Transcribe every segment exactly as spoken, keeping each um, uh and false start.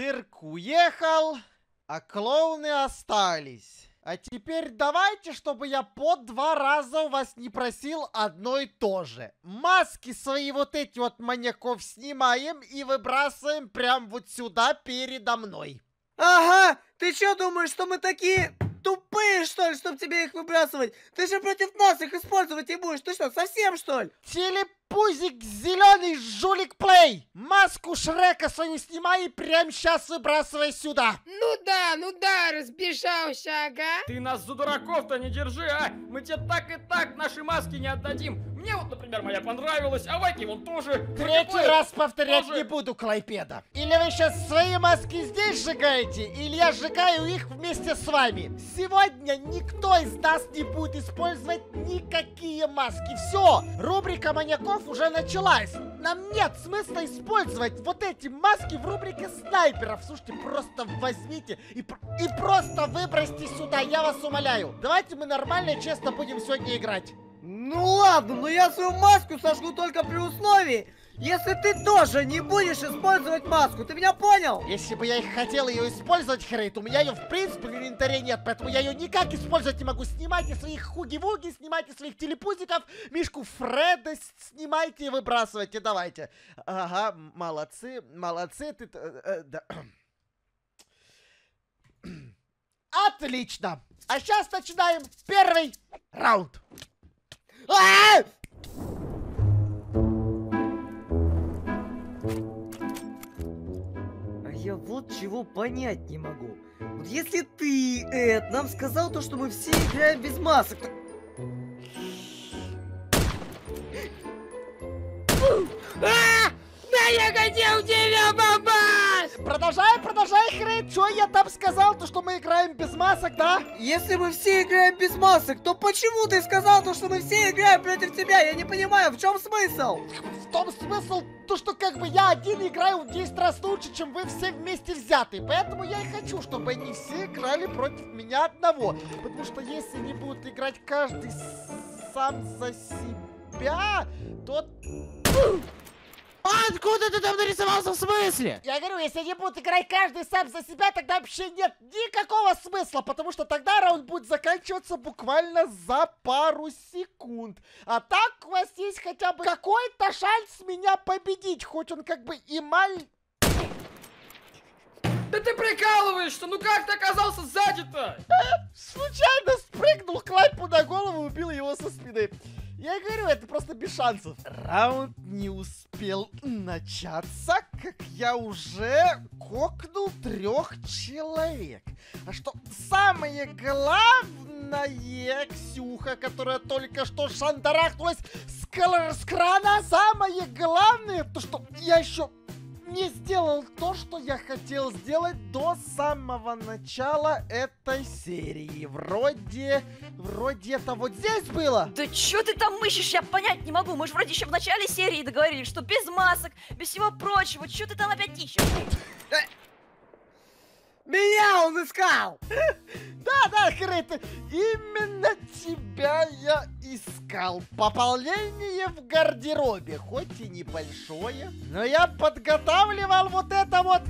цирк уехал, а клоуны остались. А теперь давайте, чтобы я по два раза у вас не просил одно и то же. Маски свои вот эти вот маньяков снимаем и выбрасываем прям вот сюда передо мной. Ага, ты чё думаешь, что мы такие тупые, что ли, чтобы тебе их выбрасывать? Ты же против нас их использовать не будешь. Ты что, совсем, что ли? Телепузик зеленый жулик плей. Маску Шрека свою снимай и прямо сейчас выбрасывай сюда. Ну да, ну да, разбежался, ага. Ты нас за дураков-то не держи, а? Мы тебе так и так наши маски не отдадим. Мне вот, например, моя понравилась, а Ваки вон тоже. Третий Клей, раз повторять тоже не буду, Клайпеда. Или вы сейчас свои маски здесь сжигаете, или я сжигаю их вместе с вами. Сегодня никто из нас не будет использовать никакие маски. Все, рубрика маньяков уже началась. Нам нет смысла использовать вот эти маски в рубрике снайперов. Слушайте, просто возьмите и, и просто выбросьте сюда, я вас умоляю. Давайте мы нормально, честно будем сегодня играть. Ну ладно, но я свою маску сожгу только при условии, если ты тоже не будешь использовать маску, ты меня понял? Если бы я и хотел ее использовать, Хрейт, у меня ее в принципе в инвентаре нет, поэтому я ее никак использовать не могу. Снимайте своих хуги-вуги, снимайте своих телепузиков, Мишку Фреда снимайте и выбрасывайте, давайте. Ага, молодцы, молодцы, ты... Э, э, да. Отлично! А сейчас начинаем первый раунд. А-а-а! А я вот чего понять не могу. Вот если ты, Эд, нам сказал то, что мы все играем без масок, то... А-а-а! Да я хотел тебя бомбать! Продолжай, продолжай, Хрейт! Чё я там сказал, то что мы играем без масок, да? Если мы все играем без масок, то почему ты сказал, то что мы все играем против тебя? Я не понимаю, в чем смысл? В том смысл, то что как бы я один играю в десять раз лучше, чем вы все вместе взяты. Поэтому я и хочу, чтобы они все играли против меня одного. Потому что если не будут играть каждый сам за себя, то... Откуда ты там нарисовался, в смысле? Я говорю, если они будут играть каждый сам за себя, тогда вообще нет никакого смысла, потому что тогда раунд будет заканчиваться буквально за пару секунд. А так у вас есть хотя бы какой-то шанс меня победить, хоть он как бы и маль... Да ты прикалываешься, ну как ты оказался сзади-то? Случайно спрыгнул Клайпу на голову, убил его со спины. Я говорю, это просто без шансов. Раунд не успел начаться, как я уже кокнул трех человек. А что самое главное, Ксюха, которая только что шандарахнулась с, с крана, самое главное, то что я еще не сделал то, что я хотел сделать до самого начала этой серии. Вроде... Вроде это вот здесь было. Да чё ты там мышишь? Я понять не могу. Мы же вроде еще в начале серии договорились, что без масок, без всего прочего. Чё ты там опять ищешь? Меня он искал! Да-да, Хрейт, именно тебя я искал. Пополнение в гардеробе, хоть и небольшое, но я подготавливал вот это вот...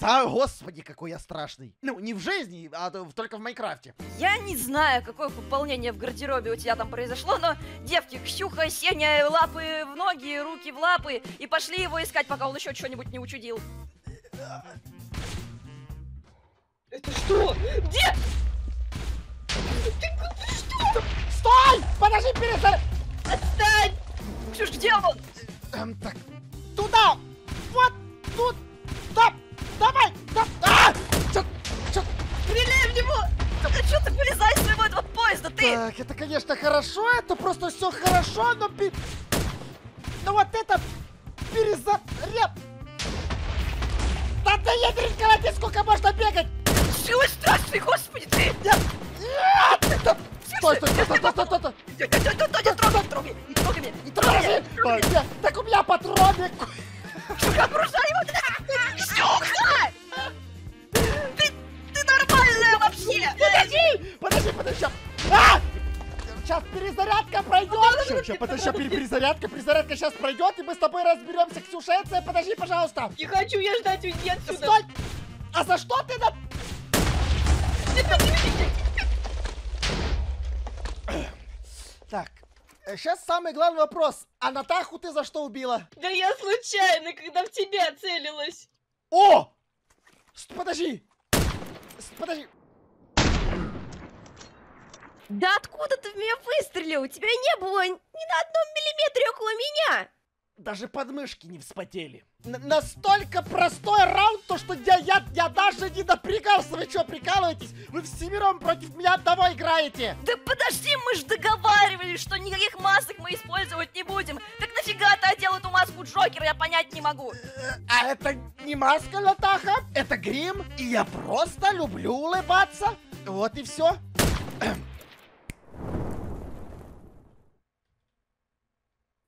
Господи, какой я страшный. Ну, не в жизни, а только в Майнкрафте. Я не знаю, какое пополнение в гардеробе у тебя там произошло, но девки, Ксюха, Сеня, лапы в ноги, руки в лапы, и пошли его искать, пока он еще что-нибудь не учудил. Это что? Где? Ты, ты что? Стой! Подожди, перестань! Отстань! Ксюш, где он? Эм, так, туда! Вот тут! Да! Давай! Да! А! Чё, чё? Стреляй в него! Да что ты вылезай из своего этого поезда, ты? Так, это, конечно, хорошо, это просто все хорошо, но... Но вот это... Перезаряд... Да ты едришь, колоти, сколько можно бегать! Чего страшный, господи, ты! Нет! Нет! Нет! Стой, стой, стой, стой, стой, стой, стой! Не трогай, не трогай! Не трогай меня! Не трогай меня! Так у меня патроны! Чука, бросай его! Чука! Ты... Ты нормальная вообще! Подожди! Подожди, подожди! Сейчас перезарядка пройдет! Короче, подожди, перезарядка, перезарядка сейчас пройдет, и мы с тобой разберемся, Ксюшенция, подожди, пожалуйста. Не хочу я ждать, уйди отсюда. Стой! А за что ты на... Так, сейчас самый главный вопрос. А Натаху ты за что убила? Да я случайно, когда в тебя целилась. О! Подожди! Подожди! Да откуда ты в меня выстрелил? Тебя не было ни на одном миллиметре около меня! Даже подмышки не вспотели. Н настолько простой раунд, то что я, я, я даже не доприкался. Вы что, прикалываетесь? Вы всемиром против меня одного играете. Да подожди, мы же договаривались, что никаких масок мы использовать не будем. Так нафига ты одел эту маску Джокера, я понять не могу. А это не маска, Натаха, это грим. И я просто люблю улыбаться. Вот и все.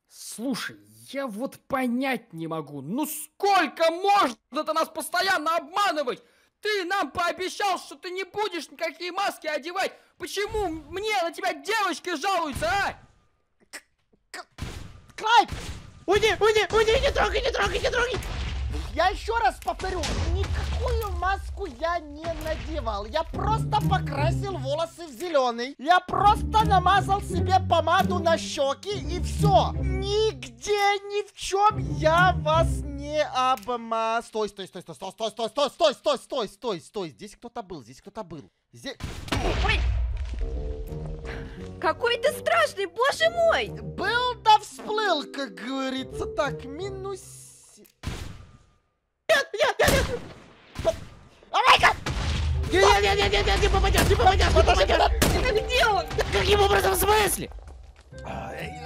Слушай, я вот понять не могу, ну сколько можно-то нас постоянно обманывать? Ты нам пообещал, что ты не будешь никакие маски одевать. Почему мне на тебя девочки жалуются, а? Клайд! Уйди, уйди, уйди, не трогай, не трогай, не трогай! Я еще раз повторю, никакую маску я не надевал. Я просто покрасил волосы в зеленый. Я просто намазал себе помаду на щеки и все. Нигде, ни в чем я вас не обмазал. Стой, стой, стой, стой, стой, стой, стой, стой, стой, стой, стой, стой, стой. Здесь кто-то был, здесь кто-то был. Здесь... Ой. Какой ты страшный, боже мой! Был да всплыл, как говорится. Так, минус... Нет, нет, нет, нет! О май гад! Нет, нет, нет, нет, нет, не попадешь, не попадешь, не попадешь! Это где он? Каким образом, в смысле?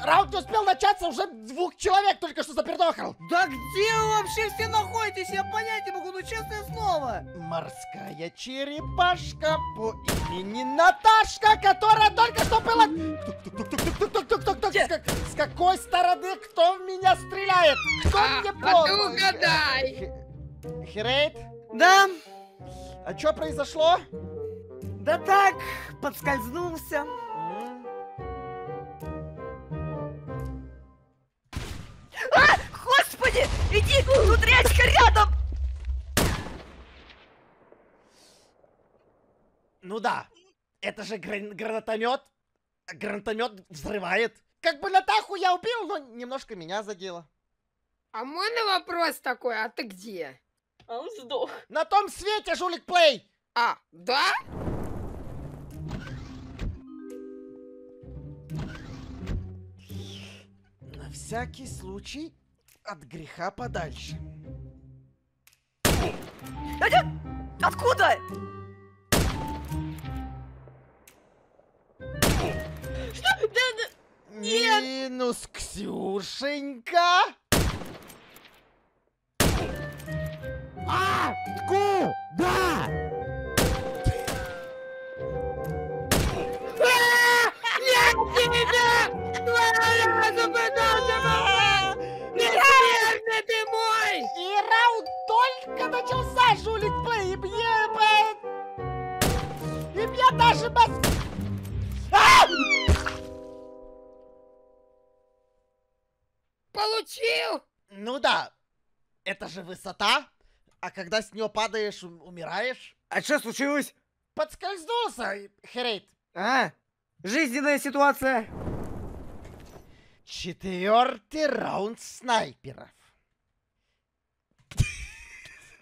Раунд не успел начаться, уже двух человек только что запердохал! Да где вы вообще все находитесь? Я понять не могу, ну честное слово! Морская черепашка по имени Наташка, которая только что была... Тук-тук-тук-тук-тук-тук-тук-тук-тук! С какой стороны кто в меня стреляет? Кто мне помог? Угадай! Херейт? Да. А что произошло? Да так, подскользнулся. А, господи, иди, внутрячка рядом. Ну да, это же гранатомет. Гранатомет взрывает. Как бы Натаху я убил, но немножко меня задело. А можно вопрос такой, а ты где? А он сдох. На том свете, жулик Плей! А, да? На всякий случай от греха подальше. Откуда? Что? Нет! Минус Ксюшенька! А! Куда? Нет, нельзя! Два раза пытался попасть! Бессмертный ты мой! И раунд только начался, жулик Плей, и мне... И мне даже... Получил! Ну да, это же высота... А когда с нее падаешь, умираешь. А что случилось? Подскользнулся, Херейт. А, жизненная ситуация. Четвертый раунд снайперов.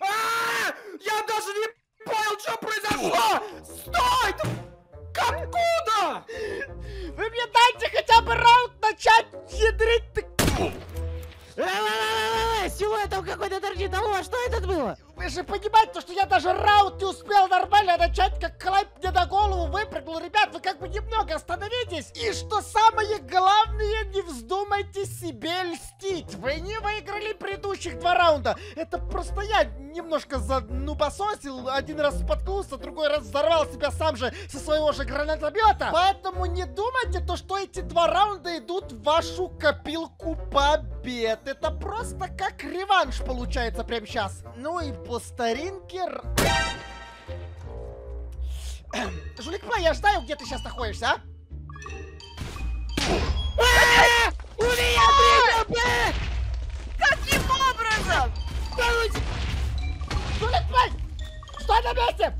Я даже не понял, что произошло! Стой! Откуда? Вы мне дайте хотя бы раунд начать ядрить. С чего это какой-то торчит? Алло, что это было? Вы же понимаете, что я даже раунд не успел нормально начать, как Клайп мне на голову выпрыгнул. Ребят, вы как бы немного остановитесь. И что самое главное, не вздумайте себе льстить. Вы не выиграли предыдущих два раунда. Это просто я немножко занубососил. Один раз споткнулся, другой раз взорвал себя сам же со своего же гранатомета. Поэтому не думайте, то, что эти два раунда идут в вашу копилку побед. Это просто как реванш получается прямо сейчас. Ну и по старинке... Жулик Плей, я знаю, где ты сейчас находишься, а? У меня три хп! Каким образом? Стой, стой! Стой на месте!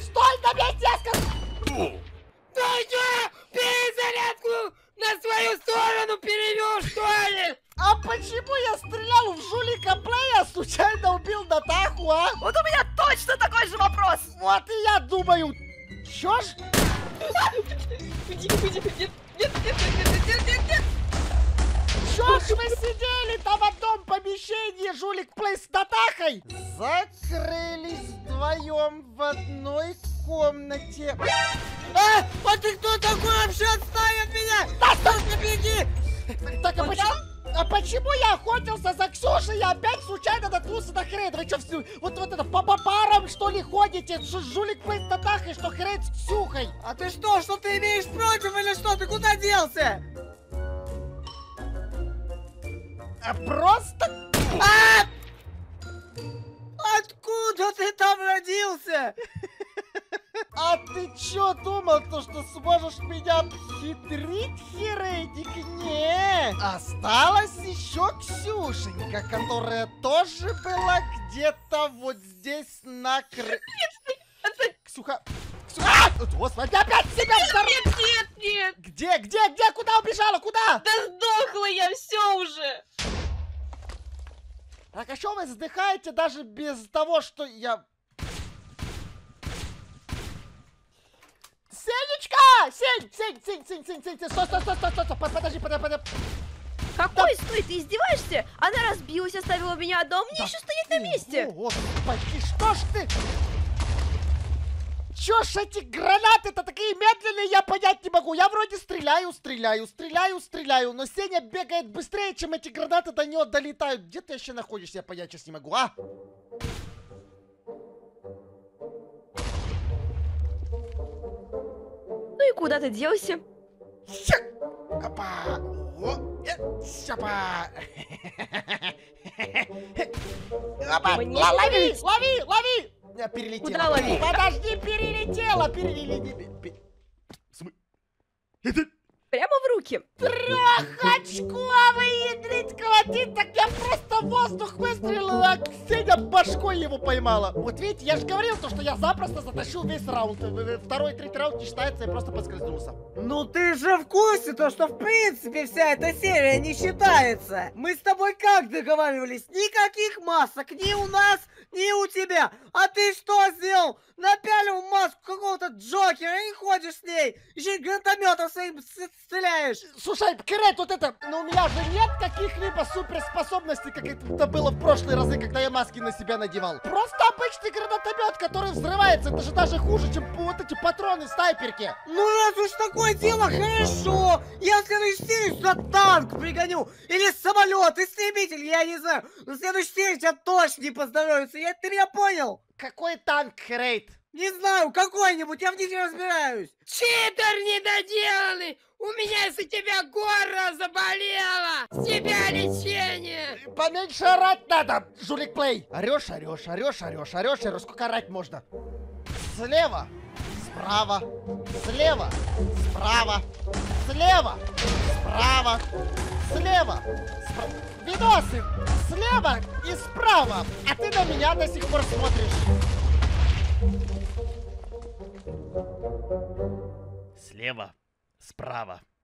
Стой на месте, я сказал! Ты что, перезарядку на свою сторону перевел, что ли? А почему я стрелял в жулика Плея, случайно убил Натаху, а? Вот у меня точно такой же вопрос! Вот и я думаю, чё ж? Уйди, уйди, нет, нет, нет, нет, нет, нет, нет! Чё ж мы сидели там в одном помещении, жулик Плей с Натахой? Закрылись вдвоем в одной комнате. А, а ты кто такой вообще? Отстань от меня! Да что ж не беги! Так, а почему? А почему я охотился за Ксюшей и опять случайно наткнулся на Хрейд? Вы что, вот, вот это, по парам, что ли, ходите? Что жулик Плей с Натахой, что Хрейд с Ксюхой? А ты что, что ты имеешь против или что? Ты куда делся? А просто... А! Откуда ты там родился? А ты чё думал, то, что сможешь меня обхитрить, Херейдик? Не, осталась еще Ксюшенька, которая тоже была где-то вот здесь на кры... Ксюха... Ксюха... А! Господи, опять себя взорвала! Нет, нет, нет! Где, где, где? Куда убежала? Куда? Да сдохла я, все уже! Так, а что вы сдыхаете даже без того, что я... Сенечка! Сень, сень, сень, сень, сень, сень, сень, стой, стой, стой, стой, стой, стой, подожди, подожди, подожди. Какой да. Стой, ты издеваешься? Она разбилась, оставила меня одна, а мне да еще стоять на месте. О, господи, что ж ты? Чё ж эти гранаты-то такие медленные, я понять не могу. Я вроде стреляю, стреляю, стреляю, стреляю, но Сеня бегает быстрее, чем эти гранаты до него долетают. Где ты еще находишься, я понять сейчас не могу, а? Ну и куда ты делся? Опа! Опа! Лови! Лови! Лови! Я перелетела. Куда лови? Подожди, перелетела! Перелетела! Это... Прямо в руки. Трехочковый ядрить колотит, так я просто воздух выстрелила, а Ксения башкой его поймала. Вот видите, я же говорил, то, что я запросто затащил весь раунд. Второй, третий раунд не считается, я просто подскользнулся. Ну ты же в курсе, то, что в принципе вся эта серия не считается. Мы с тобой как договаривались? Никаких масок ни у нас, ни у тебя. А ты что сделал? Напялил маску какого-то Джокера и ходишь с ней. Еще и гранатометом своим стреляешь. Слушай, Крет, вот это, но у меня же нет каких-либо суперспособностей, как это было в прошлые разы, когда я маски на себя надевал. Просто обычный гранатомет, который взрывается, это же даже хуже, чем вот эти патроны в снайперке. Ну раз уж такое дело, хорошо. Я в следующей серии сюда танк пригоню, или самолет, истребитель, я не знаю. Но в следующей серии тебя точно не поздоровится, я, ты меня понял? Какой танк, Крет? Не знаю, какой-нибудь, я в них не разбираюсь. Читер недоделанный! У меня из-за тебя горло заболело! С тебя лечение! Поменьше орать надо, жулик Плей! Орешь, орешь, орешь, орешь, орешь, орешь, сколько орать можно? Слева, справа, слева, справа, слева, справа, слева, справа. Видосы слева и справа, а ты на меня до сих пор смотришь. Слева, справа,